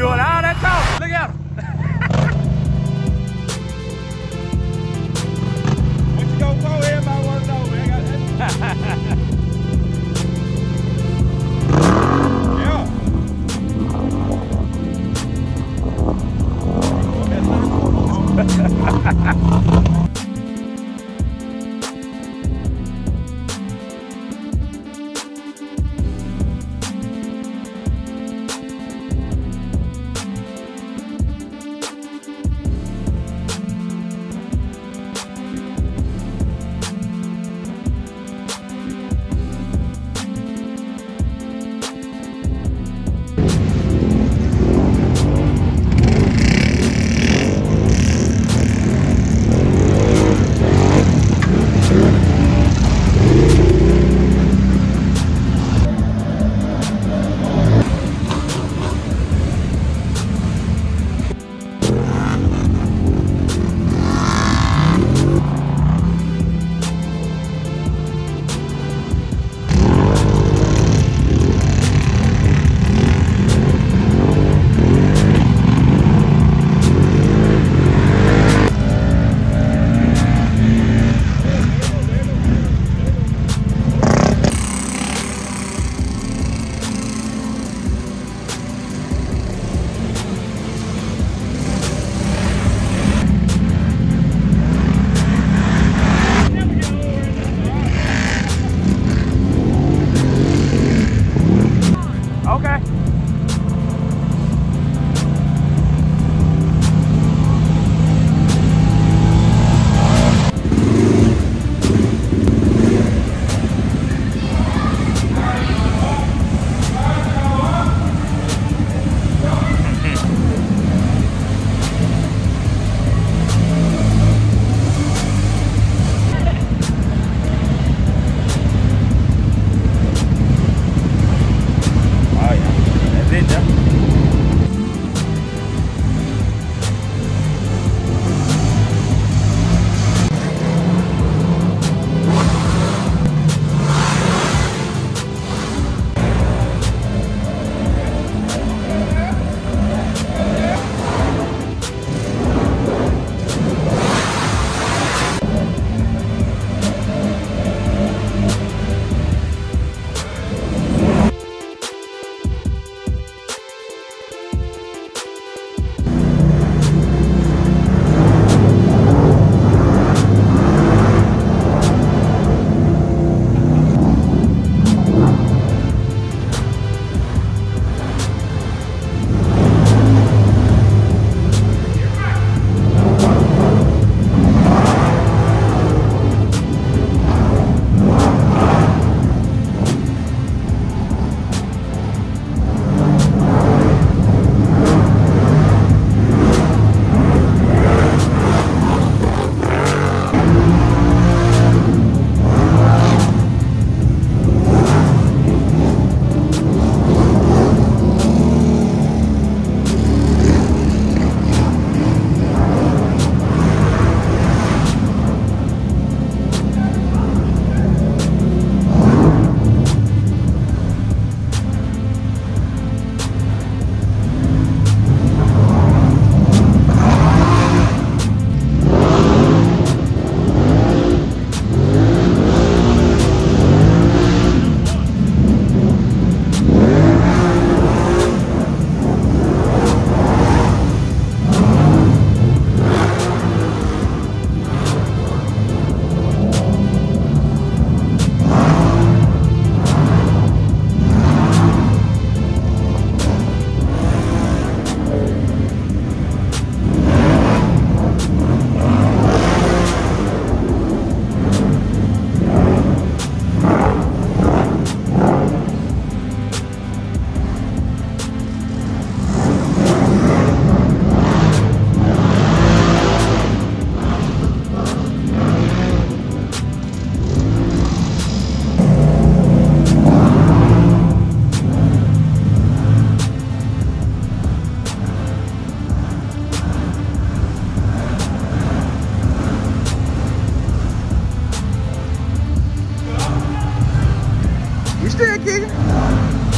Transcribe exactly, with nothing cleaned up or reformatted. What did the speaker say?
doing all that talking. Look at him. What you gonna call everybody wanna know, man? I got that. Still kicking.